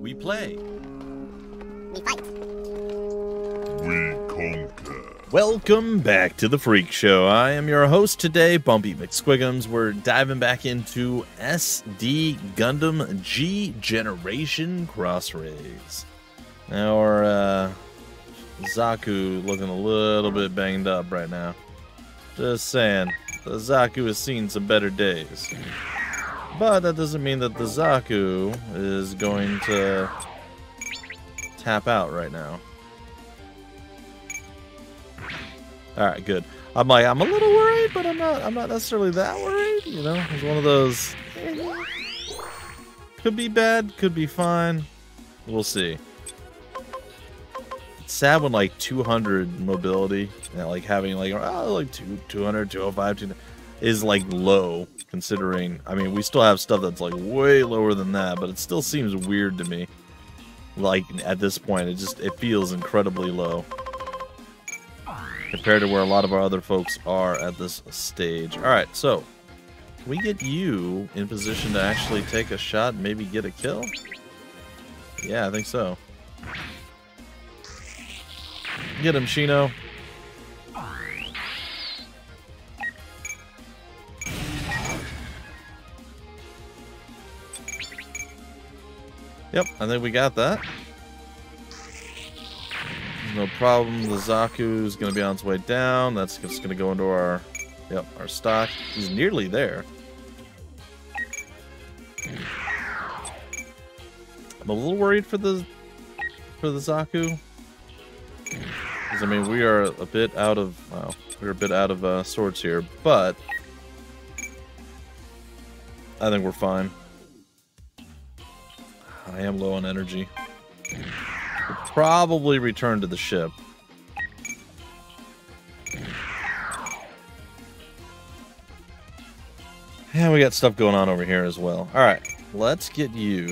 We play. We fight. We conquer. Welcome back to The Phreak Show. I am your host today, Bumpy McSquigums. We're diving back into SD Gundam G Generation Cross Rays. Now our Zaku looking a little bit banged up right now. Just saying, the Zaku has seen some better days. But that doesn't mean that the Zaku is going to tap out right now. Alright, good. I'm like, I'm a little worried, but I'm not necessarily that worried, you know? It's one of those, could be bad, could be fine. We'll see. It's sad when like 200 mobility, and like having like, oh, like 200, 205, 200 is like low, considering, I mean, we still have stuff that's like way lower than that, but it still seems weird to me. Like, at this point, it just, it feels incredibly low compared to where a lot of our other folks are at this stage. Alright, so, can we get you in position to actually take a shot and maybe get a kill? Yeah, I think so. Get him, Shino. Yep, I think we got that. No problem. The Zaku's gonna be on its way down. That's just gonna go into our, yep, our stock. He's nearly there. I'm a little worried for the Zaku. Because I mean, we are a bit out of, wow, we're a bit out of swords here, but I think we're fine. I am low on energy. We'll probably return to the ship. And we got stuff going on over here as well. Alright, let's get you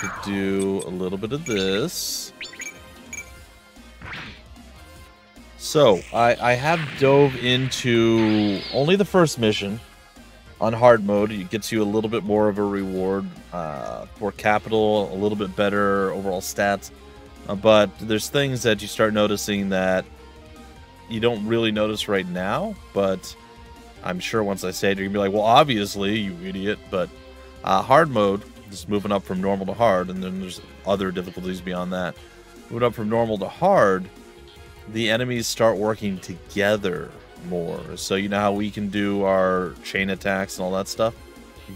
to do a little bit of this. So, I have dove into only the first mission. On hard mode, it gets you a little bit more of a reward for capital, a little bit better overall stats. But there's things that you start noticing that you don't really notice right now. But I'm sure once I say it, you're going to be like, well, obviously, you idiot. But hard mode, just moving up from normal to hard, and then there's other difficulties beyond that. Moving up from normal to hard, the enemies start working together more. So you know how we can do our chain attacks and all that stuff?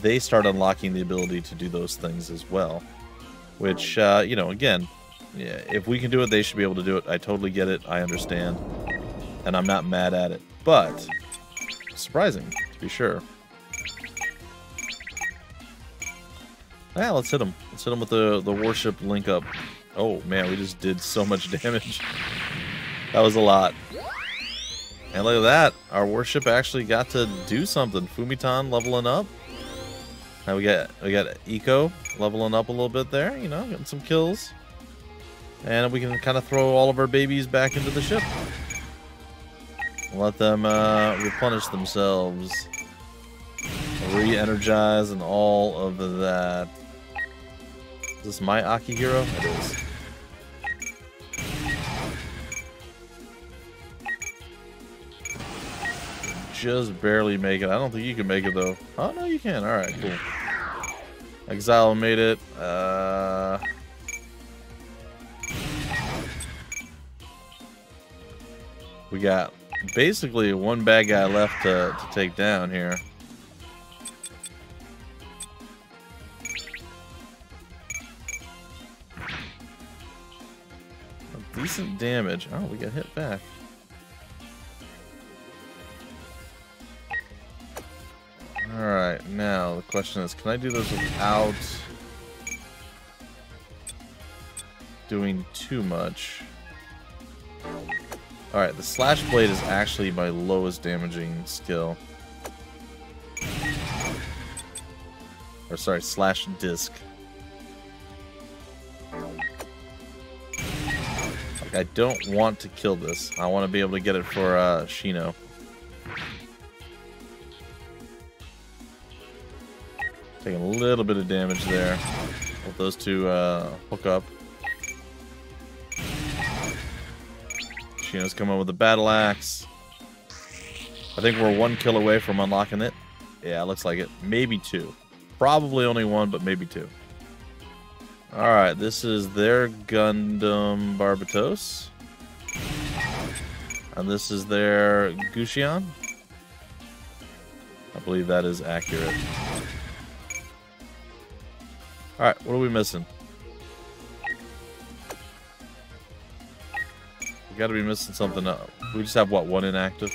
They start unlocking the ability to do those things as well, which you know, again, yeah, if we can do it, they should be able to do it. I totally get it. I understand, and I'm not mad at it, but surprising to be sure. Yeah, let's hit them. Let's hit them with the warship link up. Oh man, we just did so much damage. That was a lot. And look at that, our warship actually got to do something. Fumitan leveling up. Now we got Ico leveling up a little bit there, you know, getting some kills. And we can kind of throw all of our babies back into the ship. Let them replenish themselves. Re-energize and all of that. Is this my Akihiro? It is. Just barely make it. I don't think you can make it though. Oh no, you can. All right, cool. Exile made it. We got basically one bad guy left to take down here. Decent damage. Oh, we got hit back. Alright, now the question is, can I do this without doing too much? Alright, the slash blade is actually my lowest damaging skill. Or sorry, slash disc. Like, I don't want to kill this. I want to be able to get it for Shino. Taking a little bit of damage there. Let those two hook up. Shino's coming with a battle axe. I think we're 1 kill away from unlocking it. Yeah, looks like it. Maybe 2. Probably only 1, but maybe 2. Alright, this is their Gundam Barbatos. And this is their Gushion. I believe that is accurate. Alright, what are we missing? We gotta be missing something. We just have, what, 1 inactive?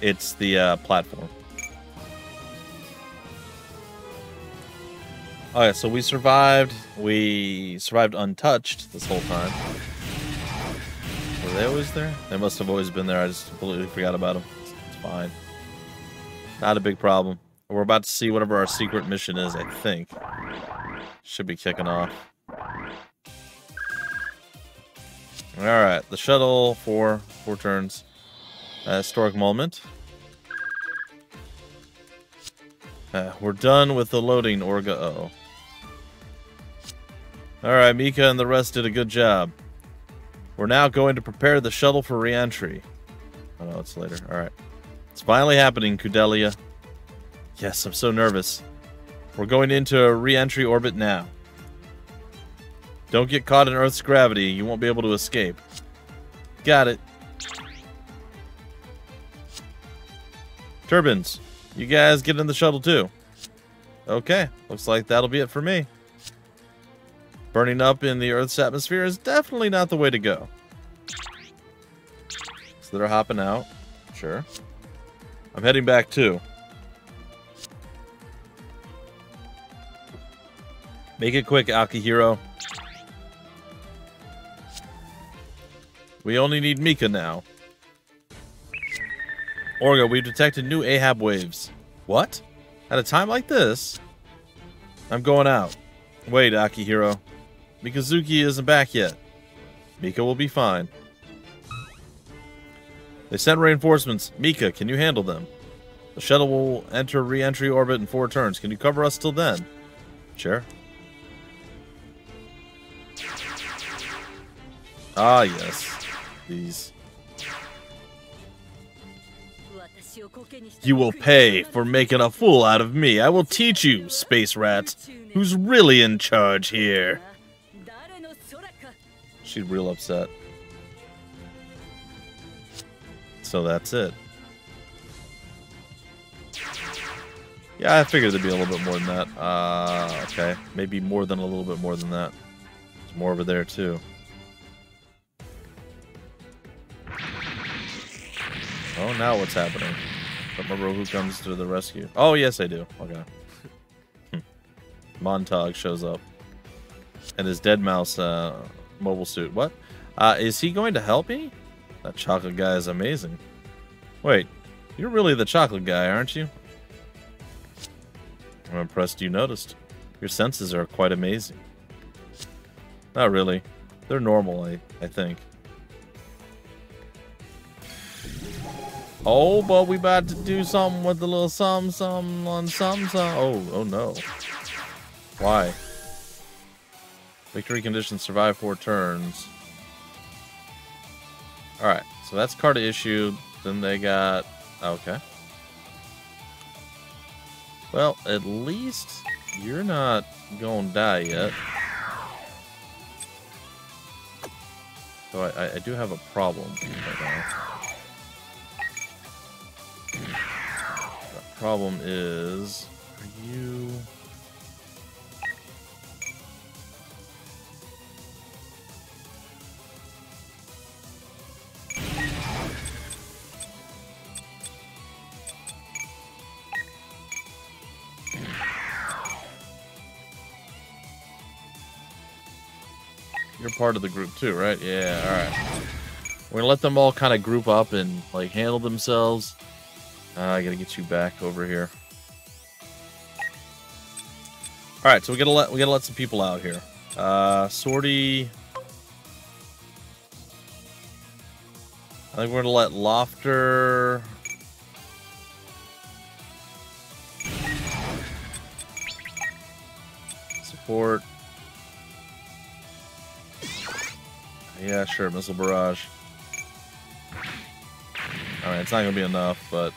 It's the platform. Alright, so we survived untouched this whole time. Were they always there? They must have always been there. I just completely forgot about them. It's fine. Not a big problem. We're about to see whatever our secret mission is, I think. Should be kicking off. Alright, the shuttle for 4 turns. Historic moment. We're done with the loading, Orga. Uh-oh. Alright, Mika and the rest did a good job. We're now going to prepare the shuttle for re-entry. Oh no, it's later. Alright. It's finally happening, Kudelia. Yes, I'm so nervous. We're going into a re-entry orbit now. Don't get caught in Earth's gravity. You won't be able to escape. Got it. Turbines, you guys get in the shuttle too. Okay, looks like that'll be it for me. Burning up in the Earth's atmosphere is definitely not the way to go. So they're hopping out. Sure. I'm heading back too. Make it quick, Akihiro. We only need Mika now. Orga, we've detected new Ahab waves. What? At a time like this? I'm going out. Wait, Akihiro. Mikazuki isn't back yet. Mika will be fine. They sent reinforcements. Mika, can you handle them? The shuttle will enter re-entry orbit in 4 turns. Can you cover us till then? Sure. Ah, yes. These. You will pay for making a fool out of me. I will teach you, space rats, who's really in charge here. She's real upset. So that's it. Yeah, I figured it'd be a little bit more than that. Okay. Maybe more than a little bit more than that. There's more over there, too. Oh, now what's happening? Don't remember who comes to the rescue. Oh, yes, I do. Okay. Montag shows up. And his dead mouse mobile suit. What? Is he going to help me? That chocolate guy is amazing. Wait, you're really the chocolate guy, aren't you? I'm impressed you noticed. Your senses are quite amazing. Not really. They're normal, I think. Oh, but we about to do something with the little something. Oh no. Why? Victory conditions, survive 4 turns. Alright, so that's card issue. Then they got... Okay. Well, at least you're not gonna die yet. So I do have a problem right now. Problem is, are you... You're part of the group too, right? Yeah, alright. We're gonna let them all kind of group up and like handle themselves. I gotta get you back over here. All right, so we gotta let some people out here. Sortie. I think we're gonna let Lofter. So support. Yeah, sure, missile barrage. Alright, it's not gonna be enough, but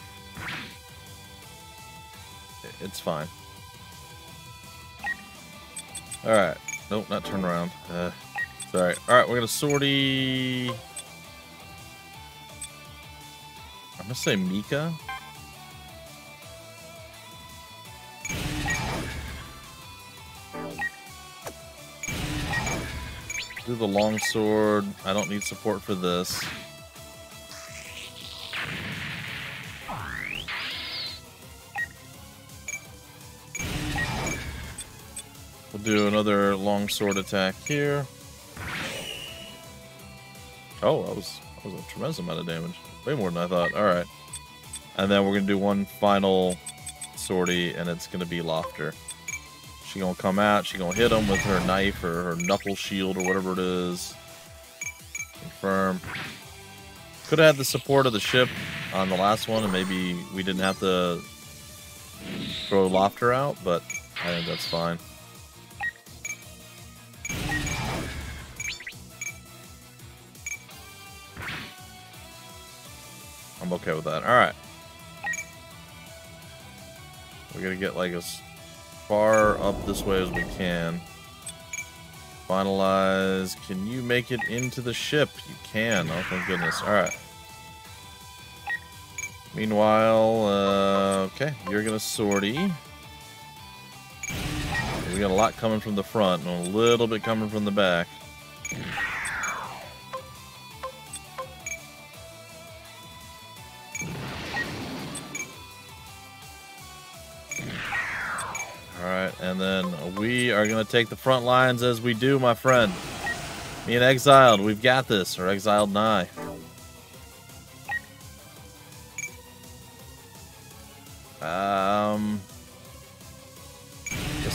it's fine. Alright. Nope, not turn around. Sorry. Alright, we're gonna sortie. I'm gonna say Mika. Do the longsword. I don't need support for this. We'll do another longsword attack here. Oh, that was a tremendous amount of damage. Way more than I thought. All right. And then we're gonna do one final sortie, and it's gonna be Lofter. She's gonna come out, she's gonna hit him with her knife or her knuckle shield or whatever it is. Confirm. Could have had the support of the ship on the last one, and maybe we didn't have to throw Lofter out, but I think that's fine. I'm okay with that. Alright. We're gonna get like a far up this way as we can. Finalize. Can you make it into the ship? You can. Oh, thank goodness. Alright. Meanwhile, okay, you're gonna sortie. We got a lot coming from the front and a little bit coming from the back. And then we are going to take the front lines as we do, my friend. Me and Exiled, we've got this. Or Exiled and I. Guess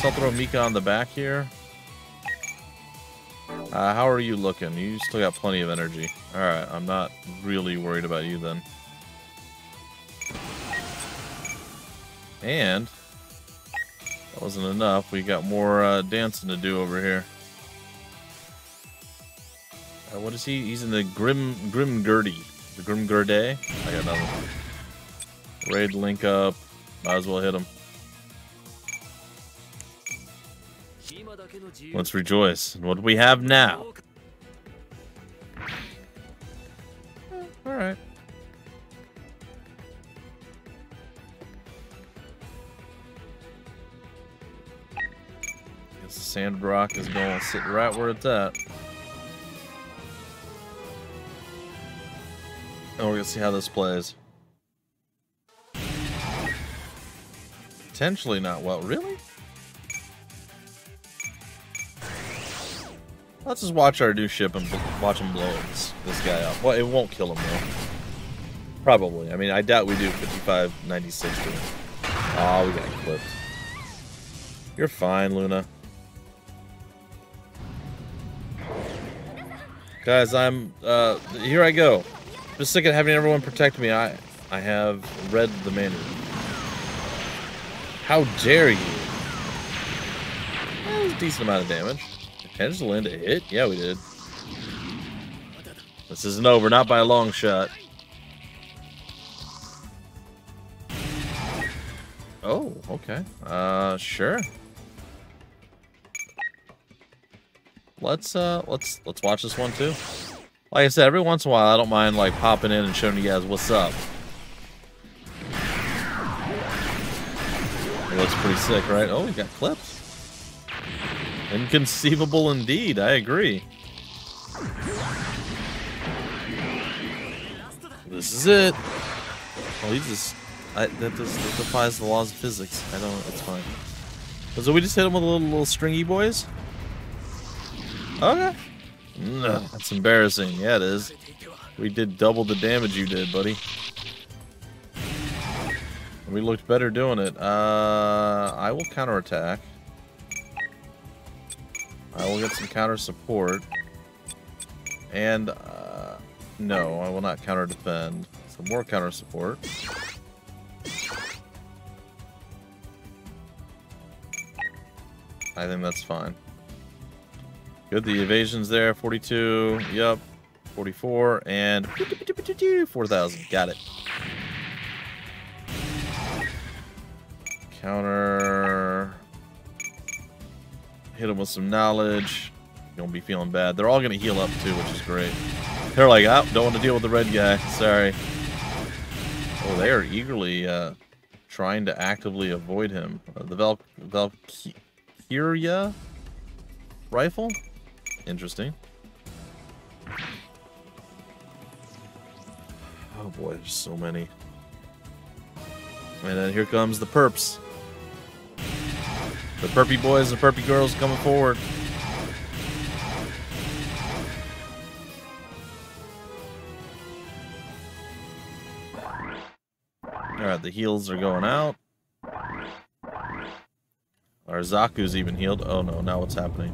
I'll throw Mika on the back here. How are you looking? You still got plenty of energy. Alright, I'm not really worried about you then. And that wasn't enough. We got more dancing to do over here. What is he? He's in the Grimgerde. The Grimgerde. I got another one. Raid link up. Might as well hit him. Let's rejoice. And what do we have now? All right. Sand rock is going to sit right where it's at. And we're going to see how this plays. Potentially not well. Really? Let's just watch our new ship and watch him blow this guy up. Well, it won't kill him, though. Probably. I mean, I doubt we do 55-96 to him. Oh, we got clipped. You're fine, Luna. Guys, I'm, here I go. Just sick of having everyone protect me. I have read the manual. How dare you? That was a decent amount of damage. Did the land a hit? Yeah, we did. This isn't over, not by a long shot. Oh, okay. Sure. Let's watch this one too. Like I said, every once in a while I don't mind like popping in and showing you guys what's up. It looks pretty sick, right? Oh, we got clipped. Inconceivable indeed, I agree. This is it. Oh, he just that defies the laws of physics. I don't know, it's fine. So we just hit him with a little stringy boys? Okay. No, that's embarrassing. Yeah, it is. We did double the damage you did, buddy. We looked better doing it. I will counterattack. I will get some counter support. And, no, I will not counter defend. Some more counter support. I think that's fine. Good, the evasion's there. 42, yep. 44, and 4,000. Got it. Counter. Hit him with some knowledge. You don't be feeling bad. They're all going to heal up, too, which is great. They're like, oh, don't want to deal with the red guy. Sorry. Oh, they are eagerly trying to actively avoid him. The Valkyria rifle? Interesting. Oh, boy, there's so many. And then here comes the perps. The perpy boys and the perpy girls coming forward. Alright, the heals are going out. Our Zaku's even healed. Oh no, now what's happening?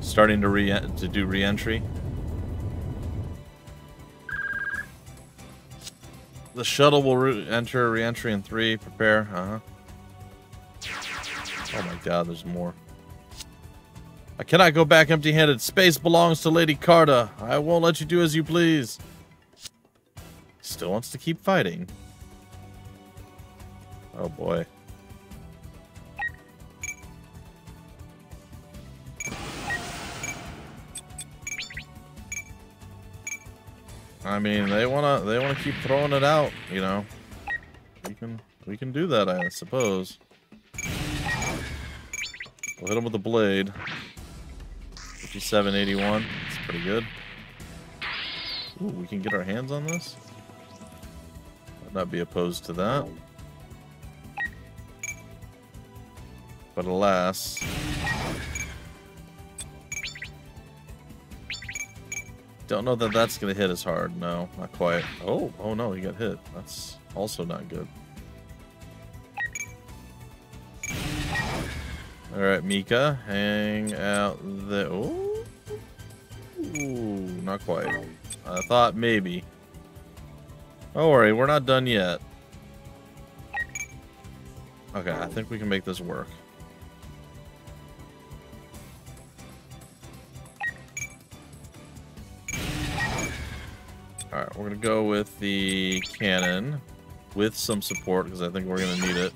Starting to do re-entry. The shuttle will enter re-entry in 3. Prepare. Oh my god, there's more. I cannot go back empty-handed. Space belongs to Lady Carter. I won't let you do as you please. Still wants to keep fighting. Oh boy. I mean, they wanna keep throwing it out, you know. We can do that, I suppose. We'll hit him with the blade. 5781. That's pretty good. Ooh, we can get our hands on this. I'd not be opposed to that. But alas. Don't know that that's going to hit as hard. No, not quite. Oh, oh no, he got hit. That's also not good. All right, Mika, hang out there. Ooh. Ooh, not quite. I thought maybe. Don't worry, we're not done yet. Okay, I think we can make this work. Alright, we're going to go with the cannon with some support because I think we're going to need it.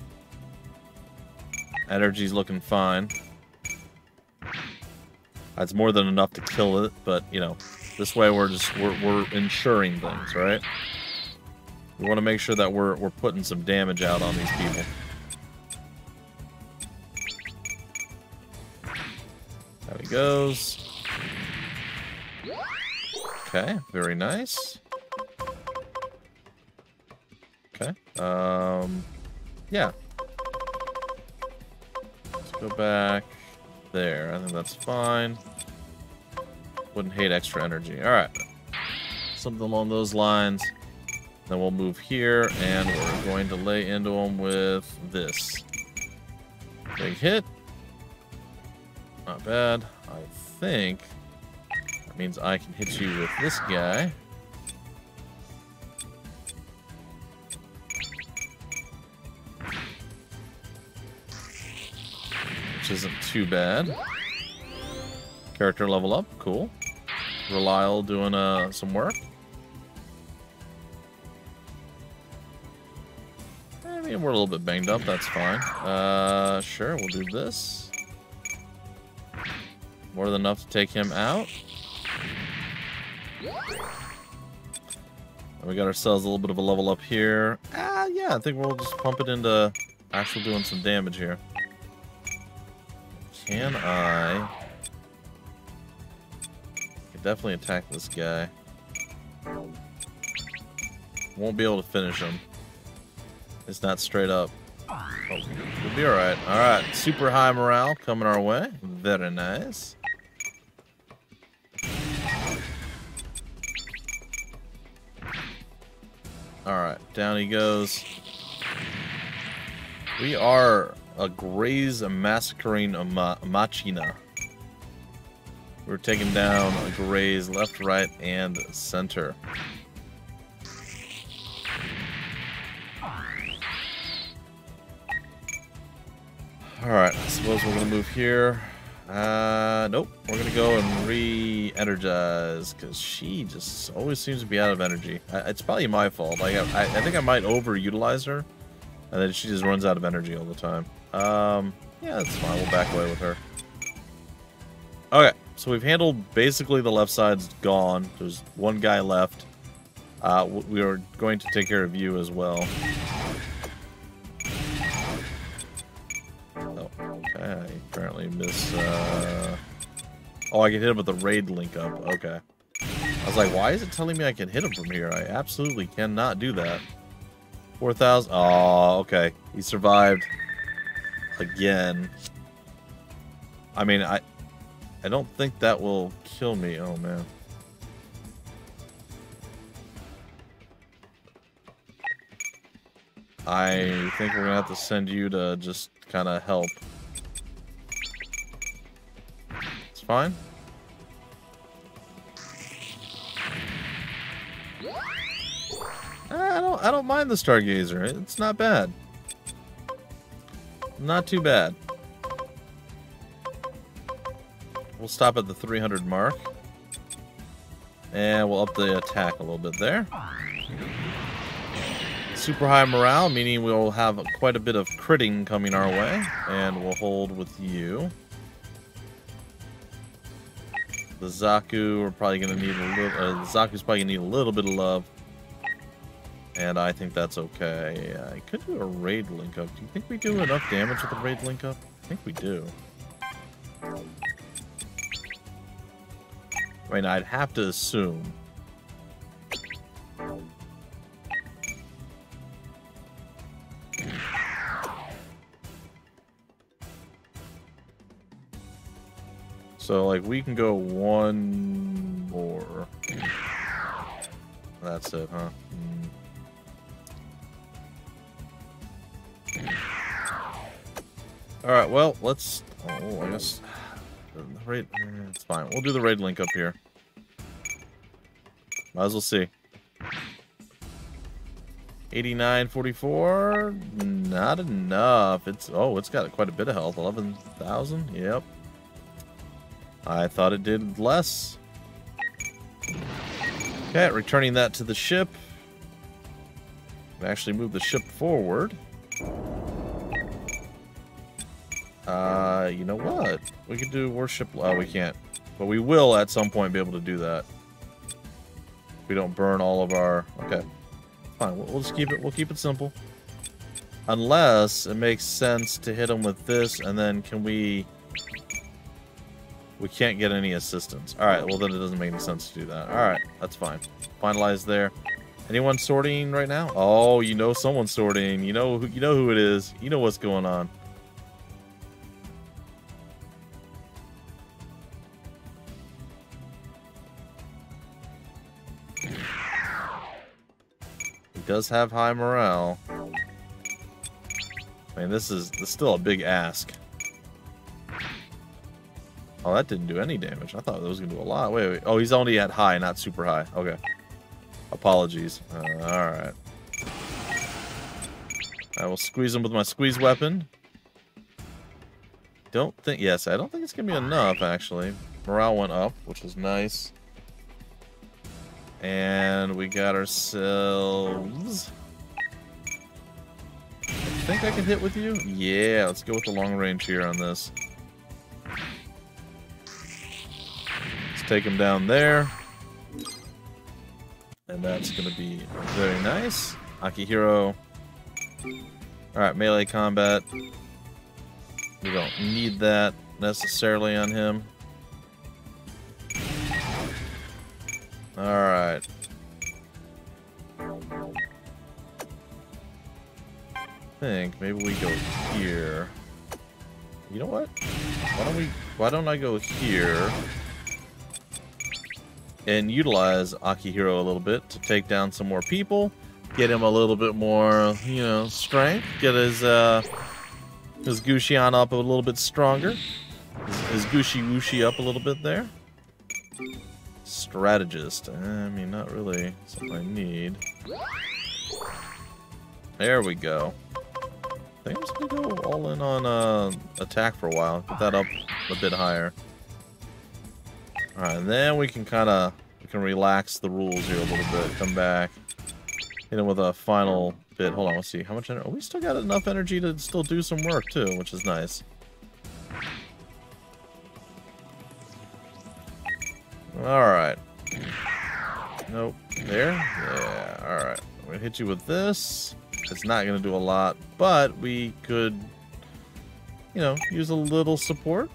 Energy's looking fine. That's more than enough to kill it, but, you know, this way we're ensuring things, right? We want to make sure that we're putting some damage out on these people. There he goes. Okay, very nice. Okay. Yeah. Let's go back there. I think that's fine. Wouldn't hate extra energy. All right. Something along those lines. Then we'll move here, and we're going to lay into them with this. Big hit. Not bad. I think that means I can hit you with this guy. Which isn't too bad. Character level up, cool. Rylal doing some work. I mean, we're a little bit banged up, that's fine. Sure, we'll do this. More than enough to take him out. And we got ourselves a little bit of a level up here. Yeah, I think we'll just pump it into actually doing some damage here. Can I? I can definitely attack this guy. Won't be able to finish him. It's not straight up. Oh, we'll be alright. Alright, super high morale coming our way. Very nice. Alright, down he goes. We are a Graze massacring a machina. We're taking down a Graze left, right, and center. Alright, I suppose we're gonna move here. Nope, we're gonna go and re-energize because she just always seems to be out of energy. It's probably my fault. Like I think I might overutilize her, and then she just runs out of energy all the time. Yeah, that's fine. We'll back away with her. Okay, so we've handled basically the left side's gone. There's one guy left. We are going to take care of you as well. I apparently miss, oh, I can hit him with the raid link up. Okay. I was like, why is it telling me I can hit him from here? I absolutely cannot do that. 4,000. Oh, okay. He survived again. I mean, I don't think that will kill me. Oh, man. I think we're going to have to send you to just kind of help. Fine. I don't mind the Stargazer. It's not bad. Not too bad. We'll stop at the 300 mark. And we'll up the attack a little bit there. Super high morale, meaning we'll have quite a bit of critting coming our way. And we'll hold with you. The Zaku, we're probably gonna need a little. Zaku's probably gonna need a little bit of love, and I think that's okay. I could do a raid link up. Do you think we do enough damage with the raid link up? I think we do. I mean, I'd have to assume. So, like, we can go one more. That's it, huh? Alright, well, let's... Oh, I guess... Raid, it's fine. We'll do the raid link up here. Might as well see. 89.44? Not enough. It's... Oh, it's got quite a bit of health. 11,000? Yep. I thought it did less. Okay, returning that to the ship. Actually move the ship forward. You know what? We could do worship. Oh, we can't. But we will at some point be able to do that. We don't burn all of our... Okay. Fine, we'll just keep it. We'll keep it simple. Unless it makes sense to hit them with this, and then can we... We can't get any assistance. All right, well, then it doesn't make any sense to do that. All right, that's fine. Finalize there. Anyone sorting right now? Oh, you know someone's sorting. You know who it is. You know what's going on. He does have high morale. I mean, this is still a big ask. Oh, that didn't do any damage. I thought that was going to do a lot. Wait. Oh, he's only at high, not super high. Okay. Apologies. Alright. I will squeeze him with my squeeze weapon. Don't think... Yes, I don't think it's going to be enough, actually. Morale went up, which is nice. And we got ourselves... I think I can hit with you? Yeah, let's go with the long range here on this. Take him down there, and that's gonna be very nice. Akihiro. Alright, melee combat, we don't need that necessarily on him. Alright, I think maybe we go here. You know what, why don't I go here and utilize Akihiro a little bit to take down some more people, get him a little bit more, you know, strength, get his Gushion up a little bit stronger, his Gushi Wushi up a little bit there. Strategist, I mean, not really something I need. There we go. I think I'm just gonna go all in on attack for a while. Put that up a bit higher. All right, and then we can kind of relax the rules here a little bit. Come back, hit him with a final bit. Hold on, let's see how much energy. Oh, we still got enough energy to still do some work too, which is nice. All right. Nope. There. Yeah. All right. I'm gonna hit you with this. It's not gonna do a lot, but we could, you know, use a little support.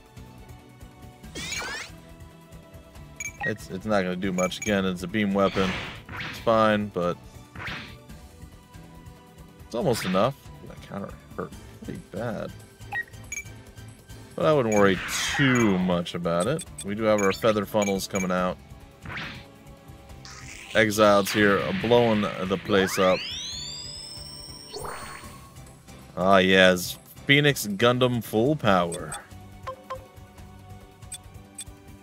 It's not gonna do much. Again, it's a beam weapon. It's fine, but it's almost enough. That counter hurt pretty bad. But I wouldn't worry too much about it. We do have our feather funnels coming out. Exiles here are blowing the place up. Ah, yes. Phoenix Gundam full power.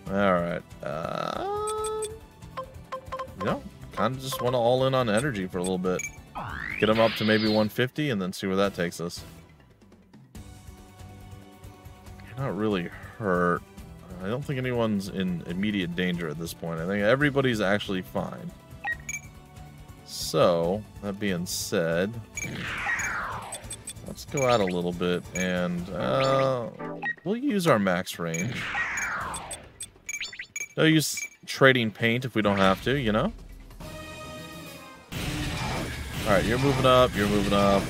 Alright. You know, kind of just want to all in on energy for a little bit. Get them up to maybe 150 and then see where that takes us. You're not really hurt. I don't think anyone's in immediate danger at this point. I think everybody's actually fine. So, that being said... let's go out a little bit, and we'll use our max range. No use trading paint if we don't have to, you know? All right, you're moving up, you're moving up.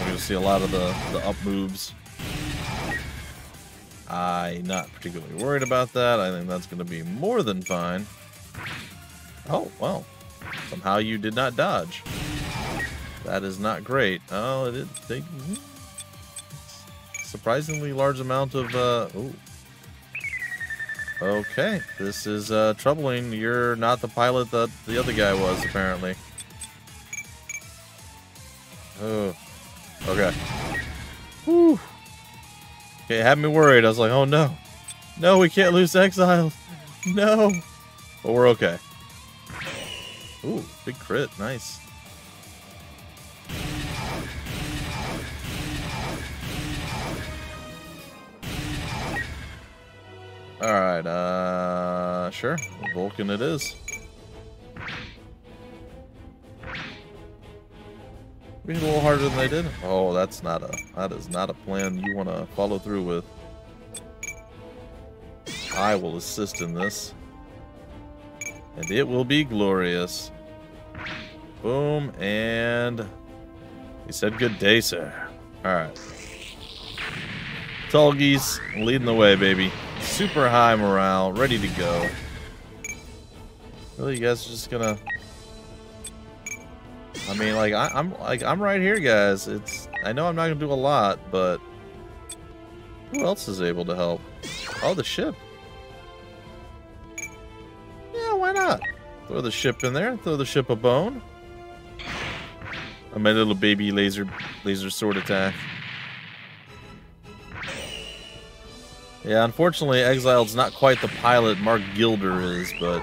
We're going to see a lot of the up moves. I'm not particularly worried about that. I think that's going to be more than fine. Oh, well, somehow you did not dodge. That is not great. Oh, they surprisingly large amount of ooh. Okay, this is troubling. You're not the pilot that the other guy was, apparently. Oh, okay. Whew. Okay, it had me worried. I was like, oh no, no, we can't lose Exile, no. But we're okay. Ooh, big crit, nice. Alright, sure. Vulcan it is. We hit a little harder than they did. Oh, that's not a, that is not a plan you want to follow through with. I will assist in this. And it will be glorious. Boom, and he said good day, sir. Alright. Tallgeese leading the way, baby. Super high morale, ready to go. Really, you guys are just gonna... I mean, like, I'm right here, guys. It's... I know I'm not gonna do a lot, but... who else is able to help? Oh, the ship. Yeah, why not? Throw the ship in there. Throw the ship a bone. My little baby laser sword attack. Yeah, unfortunately, Exile's not quite the pilot Mark Gilder is, but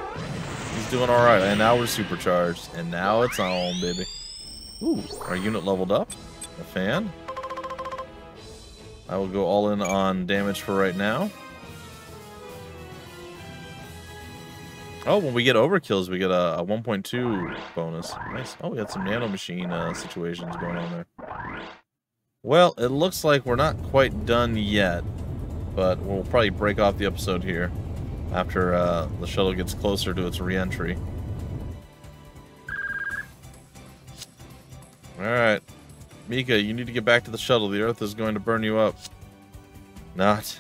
he's doing all right. And now we're supercharged, and now it's on, baby. Ooh, our unit leveled up. A fan. I will go all in on damage for right now. Oh, when we get overkills, we get a 1.2 bonus. Nice. Oh, we got some nanomachine situations going on there. Well, it looks like we're not quite done yet. But we'll probably break off the episode here after the shuttle gets closer to its re-entry. Alright. Mika, you need to get back to the shuttle. The Earth is going to burn you up. Not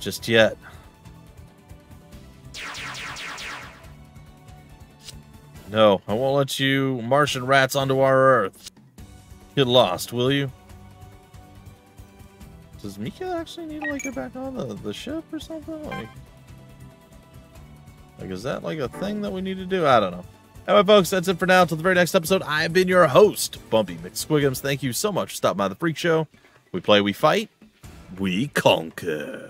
just yet. No, I won't let you Martian rats onto our Earth. Get lost, will you? Does Mika actually need to, like, get back on the ship or something? Like, is that, like, a thing that we need to do? I don't know. Anyway, folks, that's it for now. Until the very next episode, I've been your host, Bumpy McSquigums. Thank you so much for stopping by The Phreak Show. We play, we fight, we conquer.